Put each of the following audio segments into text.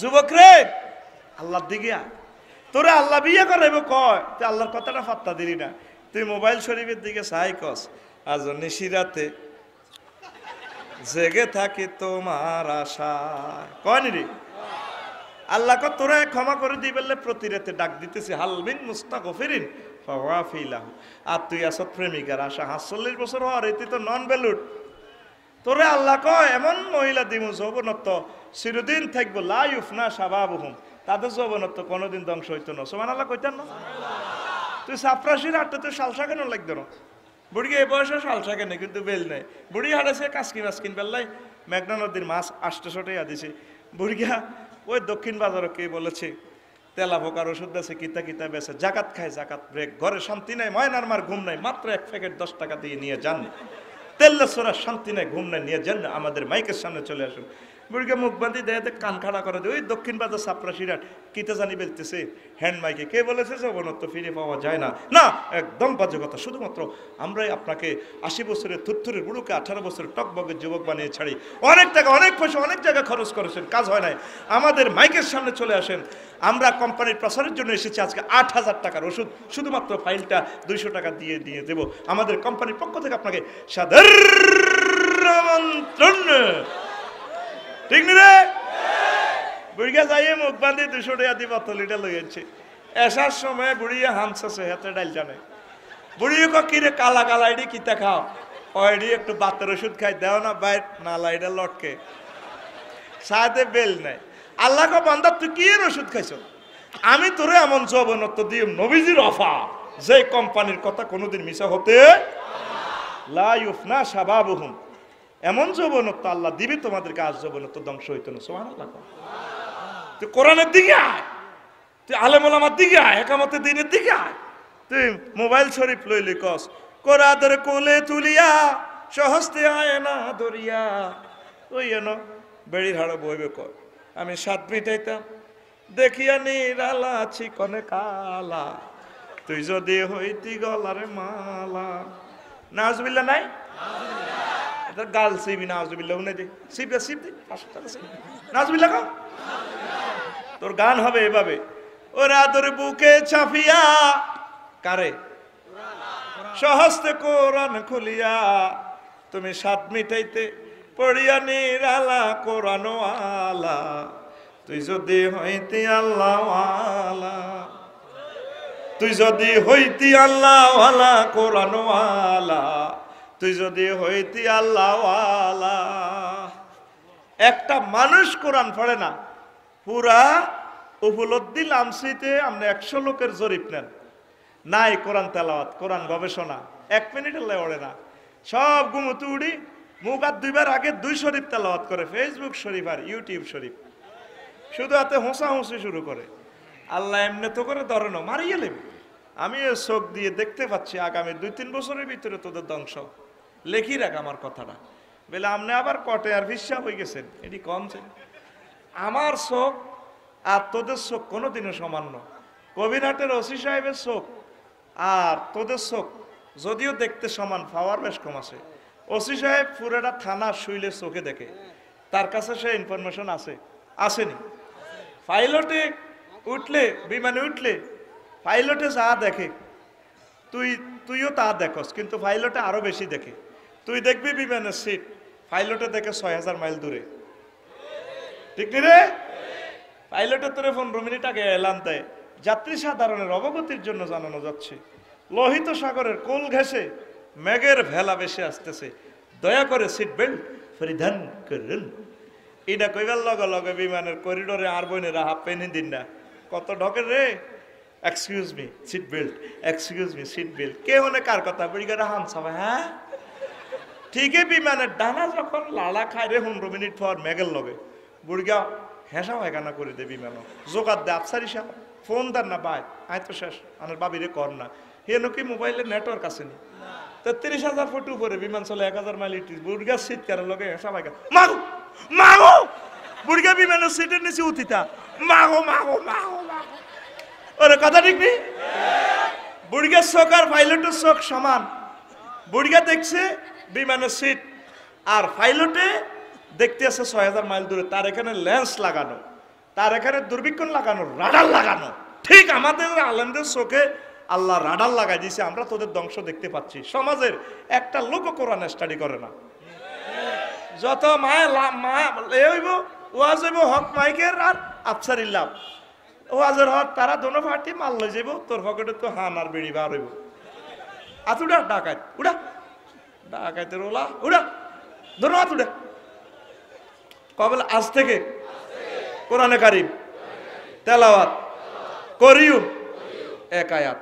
যুবক রে আল্লাহর দিকে আয়, তোরা আল্লাহ বিয়ে করাইবো কয়, তুই আল্লাহর কথাটা পাত্তা দিলি না, তুই মোবাইল শরীফের দিকে সাই কস। আজ নিশিরাতে জেগে থাকি তোমার আশায়, কয় নি রে আল্লাহ কয় তোরা ক্ষমা করে দিই বললে প্রতি রাতে ডাক দিতেছি হালবিন মুস্তাগফিরিন ফাওয়াফিলাহ। আর তুই আসত প্রেমিকার আশা ৪৭ বছর হওয়ার এতে তো নন ভ্যালুড। তোরে আল্লাহ কয় এমন মহিলা দিমু যৌবনত্ব চিরদিন থাকবো, লা ইউফনা শাবাবুহুম, তাদের যৌবনত্ব কোনোদিন ধ্বংস হইতো না। সুবহানাল্লাহ কইতেন না? তুই সাফরাশির হাটতে তো শালসা কেন লাগতো না? বুড়ি এই বয়সে শালসা কেন, কিন্তু বেল নেই। বুড়ি হাঁটেছে কাসকিন মাসকিন বেল্লাই, মেঘনা নদীর মাছ ৮০০ টাকা দিছে। বুড়িয়া ওই দক্ষিণ বাজারে কে বলেছে তেলা পোকার ওষুধ আছে, কিতা কিতা বেছে, জাকাত খায় জাকাত ব্রেক, ঘরে শান্তি নাই, ময়নার মার ঘুম নাই, মাত্র এক প্যাকেট ১০ টাকা দিয়ে নিয়ে যান, তেল্লা সোরা শান্তি নাই ঘুম নাই, নিয়ে যান আমাদের মাইকের সামনে চলে আসুন। বুড়িকে মুখ বাঁধি দেয় কান খাড়া করে দেয়। ওই দক্ষিণ বাজার সাপড়া সিরাট কিতা জানি বেলতেছে হ্যান্ড মাইকে। কে বলেছে যৌবনত্ব ফিরে পাওয়া যায় না? না, একদম বাজে কথা। শুধুমাত্র আমরাই আপনাকে ৮০ বছরের থুরথুরের বুড়োকে ১৮ বছরের টকবগের যুবক বানিয়ে ছাড়ি। অনেক টাকা অনেক পয়সা অনেক জায়গায় খরচ করেছেন, কাজ হয় নাই। আমাদের মাইকের সামনে চলে আসেন। আমরা কোম্পানির প্রচারের জন্য এসেছি, আজকে ৮০০০ টাকার ওষুধ শুধুমাত্র ফাইলটা ২০০ টাকা দিয়ে দিয়ে দেবো। আমাদের কোম্পানির পক্ষ থেকে আপনাকে সাধারণ ঠিক নি রে বুড়িয়া যাই মুখ বাঁধি ২০০ টাকা দিয়ে বোতলিটা লইছে। আসার সময় বুড়িয়া হামসাছে হাতে ডাল জানে। বুড়িয়ে কিরে কালা কালা এডি কিতা খাও? ওইডি একটু বাতের ওষুধ খাই দেও না, বাইট না লাইডা লটকে সাথে বেল নাই। আল্লাহ কো বান্দা তুই কি এর ওষুধ খাইছ? আমি তোরে এমন যৌবনত্ব দিয়ে নবীজির অফার, যে কোম্পানির কথা কোনোদিন মিশা হতে লা ইউফনা শাবাবুহুম, এমন যৌবনত্ব আল্লাহ দিবি তোমাদেরকে, আজ যৌবনত্ব ধ্বংস হইতো না। সুবহানাল্লাহ। তুই কোরআনের দিকে আয়, তুই আলেম ওলামার দিকে আয়, হেকামতের দ্বীনের দিকে আয়। তুই মোবাইল শরীফ লইলি কস কোরআনের কোলে তুলিয়া সহস্তে আয় না দরিয়া। ওই এন বেড়ির হাড়ে বইবে কর আমি সাত মিটাইতাম দেখিয়া নিরালা চিকনে কালা, তুই যদি হইতি গলারে মালা। নাউজুবিল্লাহ নাই? গাল সিবি নাউজুবিল্লাহ উনি দে সিবদা সিবদি ৫০০ টাকা সিবি নাউজুবিল্লাহ কও। তোর গান হবে এভাবে ওরা তোর বুকে চাপিয়া কারে সহস্তে কোরআন খুলিয়া, তুমি সাত মিটাইতে পড়িয়া নিরালা কোরআন আলা, তুই যদি হইতি আল্লাহ আলা, তুই যদি হইতি আল্লাহ আলা কোরআন আলা, তুই যদি হইতি আল্লাহ আলা। একটা মানুষ কোরআন পড়ে না, পুরা উপলব্ধি লামসিতে আপনি ১০০ লোকের জরিপ নেন, নাই কোরআন তেলাওয়াত কোরআন গবেষণা ১ মিনিটের লাই ওড়ে না, সব গুমুতু উড়ি। মুখ আর দুইবার আগে ২ শরীফ তেলাওয়াত করে, ফেসবুক শরীফ আর ইউটিউব শরীফ, শুধু হাতে হোঁসাহুঁসি শুরু করে। আল্লাহ এমনি তো করে ধরে না, মারিয়ে নেবে। আমি চোখ দিয়ে দেখতে পাচ্ছি আগামী ২-৩ বছরের ভিতরে তোদের ধ্বংস। লেখি রাখ আমার কথাটা, বলে আপনি আবার কটে আর ভিসা হয়ে গেছেন, এটি কমছে। আমার চোখ আর তোদের চোখ কোনোদিনও সামান্য। কবিরহাটের ওসি সাহেবের চোখ আর তোদের চোখ যদিও দেখতে সমান, পাওয়ার বেশ কম আছে। ওসি সাহেব পুরোটা থানা শুইলে চোখে দেখে, তার কাছে সে ইনফরমেশন আছে, আসেনি? পাইলটে উঠলে, বিমানে উঠলে পাইলটে যা দেখে তুইও তা দেখস, কিন্তু পাইলটে আরও বেশি দেখে। তুই দেখবি বিমানের সিট, পাইলটে দেখে ৬০০০ মাইল দূরে, ঠিক নি রে? পাইলটে তোরে ১৫ মিনিট আগে এলান দেয়, যাত্রী সাধারণের অবগতির জন্য জানানো যাচ্ছে লোহিত সাগরের কোল ঘেঁষে মেঘের ভেলা বেশি আসতেছে, দয়া করে সিট বেল্ট পরিধান করুন। এটা কইবার লগে লগে বিমানের করিডোরে আর বোনেরা হাফ পেনি দিন না, কত ঢকের রে, excuse me seat belt, excuse me seat belt. কে হলে কার কথা? বুড়িগারা হামসাবে। হ্যাঁ ঠিকই, বিমানের ডানা যখন লালা খায় রে ১৫ মিনিট পর মেঘের লগে, বুড়িগা হেঁসা হেঁকানা করে দে বিমানও, জোগাড় দে আফসারি সাহেব ফোন দেন না, ভাই আয় তো শেষ, আমার বাবিরে কর না, হেন কি মোবাইলের নেটওয়ার্ক আছে নি? ৩০,০০০ ফুট উপরে বিমান চলে, ১,০০০ মাইল ইটিস, বুড়িগা শীতকারের লগে হেঁসা হেঁকা মাগো মাগো, বুড়িগা বিমানের সিটের নিচে উঠিতা মাগো মাগো মাগো। ওরে কথা ঠিক নেই? বুড়িগার চোখ আর পাইলটের চোখ সমান, বুড়িগা দেখছে বিমানের সিট, আর পাইলটে দেখতে আছে ৬০০০ মাইল দূরে, তার এখানে লেন্স লাগানো, তার এখানে দুর্ভিক্ষণ লাগানো, রাডার লাগানো। ঠিক আমাদের আলেমদের চোখে আল্লাহ রাডার লাগাই দিয়েছে, আমরা তোদের ধ্বংস দেখতে পাচ্ছি। সমাজের একটা লোক কোরআন স্টাডি করে না, যত মায় হইব ওয়াজ হইব হক মাইকের আর আফসারির লাভ ওয়াজের হক, তারা দোনো ফাটি মাল লই যাইব, তোর পকেটে তো হান আর বেড়ি বার হইব। আজ উড়া ডাকাত, উড়া ডাকাতের ওলা, উড়া ধরো হাত উড়া। কবল আজ থেকে কোরআনে কারিম তেলাওয়াত করিও, এক আয়াত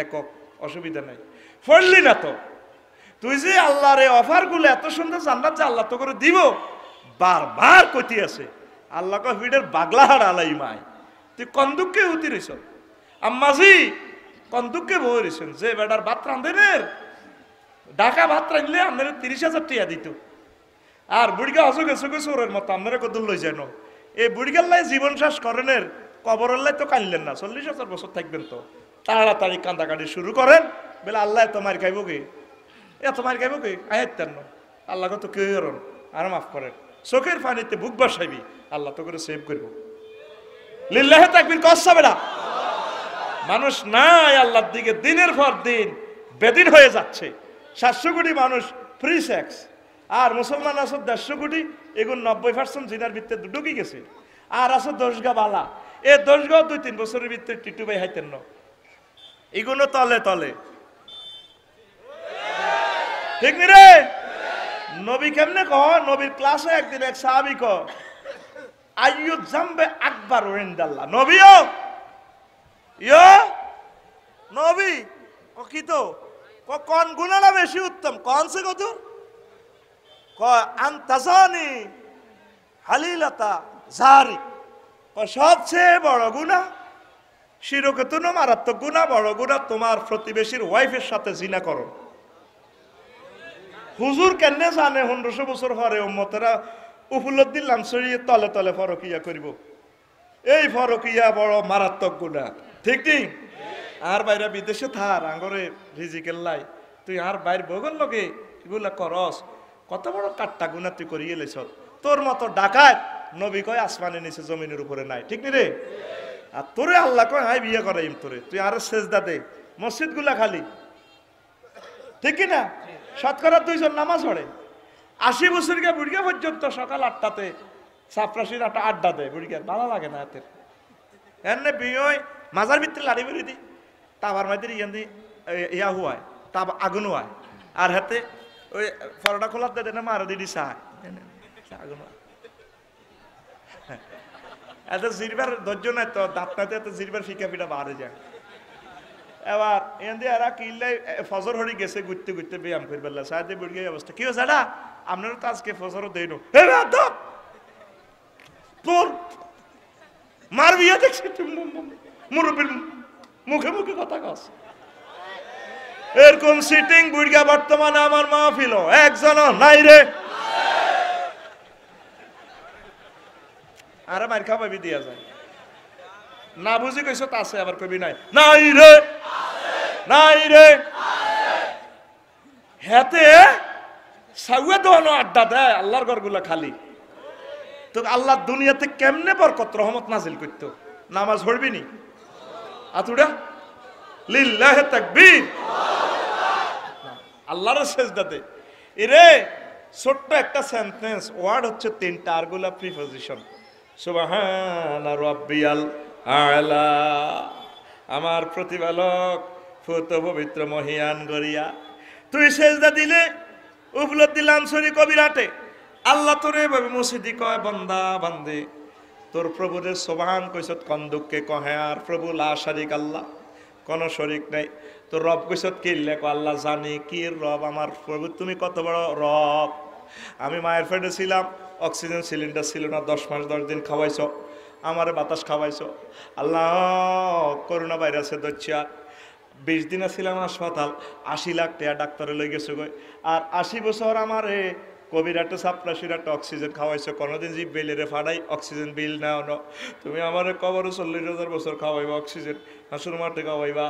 একক, অসুবিধা নাই। ফড়লি না তো তুই যে আল্লাহর এই অফারগুলো এত সুন্দর, জান্নাত যে আল্লাহ তো করে দিব, বারবার কইতে আছে আল্লাহ কা ভিড়ের বাগলাহার আলাই মাই। তুই কন্দুককে উতি রইছ, আম্মাজি কন্দুককে বই রইছেন যে বেটার ভাত রাঁধেনের ঢাকা ভাত রাঁধলে আপনার 30,000 টাকা দিত, আর বুড়িগা অসুখ এসুখে চোরের মতো আপনারা কত লই যেন। এই বুড়িগাল্লায় জীবন শ্বাস করেনের, কবরল্লাই তো কানলেন না, 40,000 বছর থাকবেন তো। তাড়াতাড়ি কান্দাকাটি শুরু করেন, বলে আল্লাহ এত মার খাইব কে, এত মার খাইব কে, আয়াত্তার ন আল্লাহ তো কেউ হরণ আর মাফ করেন। চোখের পানিতে বুক বসাইবি, আল্লাহ তো করে সেভ করব। লিল্লাহে তাকবীর কসবে না, মানুষ নাই আল্লাহর দিকে দিনের পর দিন বেদিন হয়ে যাচ্ছে। 700 কোটি মানুষ ফ্রি সেক্স, আর মুসলমান আছে 150 কোটি, এগুলো 90% জিনার ভিতরে ঢুকে গেছে। আর আছে দশগা বালা, এ দশগাও 2-3 বছরের ভিতরে টিটু ভাই হাইতেন না, এগুলো তলে তলে। ঠিক নি রে, নবী কেমনে কহ, নবীর ক্লাসে একদিন এক সাহাবী কহ আইয়ু জাম্বে আকবার ইনদাল্লাহ, নবী ও ইয়া নবী ও কি তো কোন গুনাহটা বেশি উত্তম, কোন সে কত কয় আনতাজানি হালিলাতা জারি, কয় সবচেয়ে বড় গুনাহ শিরক, তো মারাত্মক গুনাহ, বড় গুনাহ তোমার প্রতিবেশীর ওয়াইফের সাথে জিনা করো। হুজুর কেনে জানে 100 বছর পরে উম্মতেরা উপলব্ধি লাঞ্ছরিয়ে তলে তলে ফরকিয়া করিব, এই ফরকিয়া বড় মারাত্মক গুনাহ। ঠিক ঠিক, আর বাইরা বিদেশে থার আঙ্গরে রিজিকের লাই, তুই আর বাইর বগল লগে এগুলা করস, কত বড় কাট্টা গুনাহ তুই করিয়ে লেছ। তোর মতো ডাকাত নবী কয় আসমানের নিচে জমিনের উপরে নাই। ঠিক নি রে, আর তোরে আল্লাহ কয় হাই বিয়ে করে ইম তোরে, তুই আর সেজদা দে, মসজিদগুলা খালি। ঠিক না, শতকরা 2 জন নামাজ পড়ে, 80 বছরকে বুড়িয়া পর্যন্ত সকাল 8টাতে সাপ্রাসির একটা আড্ডা দেয়, বুড়িয়া ভালো লাগে না হাতের এমনি বিয়ে, মাজার ভিতরে লাড়ি বেড়ে দিই, তাবার মাইতে ইয়ান দিই ইয়া হুয়ায় তাব আগুন হয়, আর হাতে ওই পরোটা খোলার দেয় না মারো দিদি সাহায় আগুন হয়। এত জিরবার ধৈর্য নাই তো, দাঁত নাতে এত জিরবার ফিকা ফিটা বাড়ে যায়। এবার এখান দিয়ে এরা কিনলে ফজর হরি গেছে ঘুরতে ঘুরতে ব্যায়াম করে ফেললে, সাহায্যে বুড়িয়ে অবস্থা কি হয়েছে এটা, আপনারা তো আজকে ফজরও দেই না, তোর মার বিয়ে দেখছি মুরব্বীর মুখে মুখে কথা কস, এরকম সিটিং বুড়িয়া বর্তমানে আমার মাহফিল একজনও নাই রে। আরে মার খাওয়া ভাবি দিয়া যায় না, বুঝি কইস তো আছে, আবার কবি নাই নাই রে নাই রে। হেতে সাউয়া দোয়ানো আড্ডা দেয়, আল্লাহর ঘরগুলা খালি। তো আল্লাহ দুনিয়াতে কেমনে বরকত রহমত নাজিল করত, নামাজ পড়বি নি আতুড়া লিল্লাহে তাকবীর, আল্লাহর সেজদা দে। এরে ছোট্ট একটা সেন্টেন্স ওয়ার্ড হচ্ছে 3টা, আর গুলা প্রিপজিশন। সুবহানা রাব্বিয়াল আলা, আমার প্রতিপালক ফুত পবিত্র মহিয়ান গড়িয়া। তুই সেজদা দিলে উপলব্ধি লাঞ্ছরি কবিরাটে, আল্লাহ তোরে এভাবে মসজিদি কয় বান্দা বান্দে, তোর প্রভুরে সোবাহান কৈছত কন্দুককে কহে আর প্রভু লা শারিক, আল্লাহ কোন শরিক নাই। তোর রব কৈছত কিল্লে কয় আল্লাহ জানি কি রব আমার প্রভু, তুমি কত বড় রব। আমি মায়ের ফেটে ছিলাম, অক্সিজেন সিলিন্ডার ছিল না, 10 মাস 10 দিন খাওয়াইছ, আমারে বাতাস খাওয়াইছ। আল্লাহ করোনা ভাইরাসে দচ্ছা, 20 দিনে ছিলাম হাসপাতাল, 80 লাখ টাকা ডাক্তারে লই গেছে গই, আর 80 বছর আমারে কবিরাটে সাপ্লাসিরাটে অক্সিজেন খাওয়াইছ। কোনোদিন জীব বেলেরে ফাড়াই অক্সিজেন বিল নাও না, তুমি আমারে কবরে 40,000 বছর খাওয়াইবা অক্সিজেন, হাসুর মাঠে খাওয়াইবা,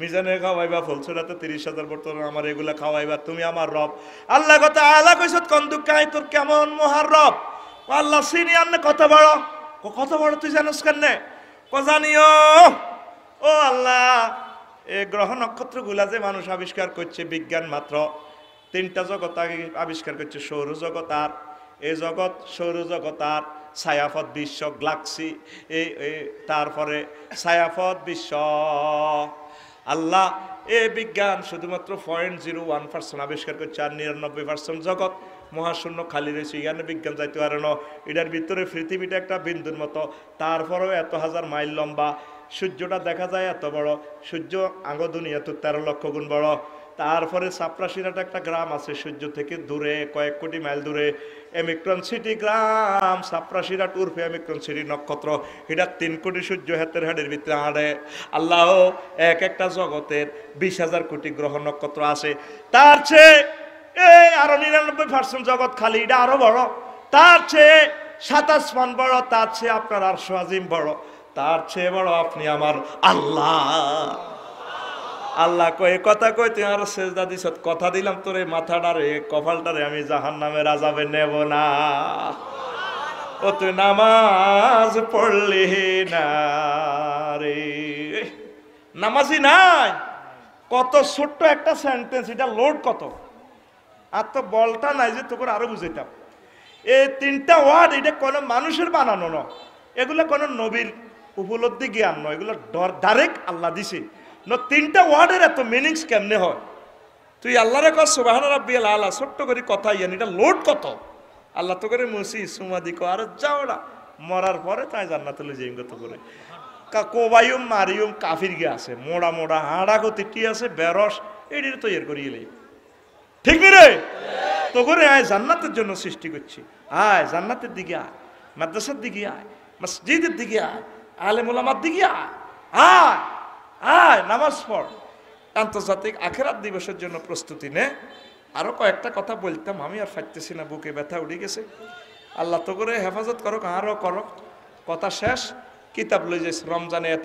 মিজানে খাওয়াইবা, ফলসরাতে 30,000 বছর আমার এগুলা খাওয়াইবা, তুমি আমার রব। আল্লাহ কথা আলা কৈছত কন্দুক কাই, তোর কেমন মহার রব। আল্লাহ সিনি আন্নে কত বড়, कत बड़ तु जानस कें कजानियो ओ अल्लाह ए ग्रह नक्षत्र गुला जे मानुष आविष्कार करछे विज्ञान मात्र तीनटा जगत आगे आविष्कार करछे सौर जगत आर ए जगत सौर जगत आर छायापथ विश्व ग्लाक्सी तारपरे छायापथ विश्व अल्लाह ए विज्ञान शुधुमात्र 0.01% आविष्कार करछे आर 99% जगत महाशून्य खाली रही है विज्ञान जाते यार भरे पृथ्वीटा एक बिंदुर मतो तारपरेओ एत हजार माइल लम्बा सूर्यटा देखा जाए एत बड़ सूर्य आंग दुनिया तो 13 लक्ष गुण बड़ तारपरे साप्राशिराटा एक ग्राम आछे सूर्य थेके दूरे कयेक कोटी माइल दूरे एमिक्रन सिटी ग्राम साप्राशिराट उर्फे एमिक्रन सिटी नक्षत्र एटा 3 कोटी सूर्य हातेर हाड़ेर भितरे आड़े आल्लाह एक एक जगतेर 20,000 कोटी ग्रह नक्षत्र आछे तार चेये 99% जगत खाली बड़ तार चे 27 मान बड़ तार चे आपनार आर्श आजिम बड़ तार चे बड़ अपनी आमार आल्लाह आल्ला को एक कथा कई तुम और सेजदा दिस कथा दिलाम तोरे माथाटारे कपालटारे आमी जाहान्नामे आजाबे नेब ना ओ तुई नामाज पढ़लि ना रे नामाजी नाई कत छोट्ट एक सेंटेंस एटा लोड कत और तो बलता ना जो तक और बुझात ये 3टा वार्ड ये को मानुषर बनानो न एगुला को नबीर उपलब्धि ज्ञान न एगुला डायरेक्ट आल्ला दिसे न 3टा वार्डर एत मिनिंग्स कैमने है तु आल्लारे क सुबहान रब्बियाल आला छोट्ट करी कथा यान लोड कत आल्ला तो करे मुसी सुमादी को आर जाओड़ा मरार पर तय जान्नातुल जिंग तो करे का कोबायुम मारियुम काफिर गे आसे मोड़ा मोड़ा हाड़ा गति टी आसे बेरस एडिर तैयार करिए लई ठीक रे तो करे आय जान्नातेर जोन्नो सृष्टि करछि आय जान्नातेर दिके आय मद्रासार दिके आय मस्जिदेर दिके आय आलेम उलामार दिके आय आय आय नामाज पढ़ आंतर्जातिक आखिरात दिवसेर जोन्नो प्रस्तुति ने आरो कयेकटा कथा बोलताम आमी आर फाटतेछि ना बुके ब्यथा उठे गेछे आल्लाह तो करे हेफाजत करो आरो करो कथा शेष किताब लये जाइस रमजाने।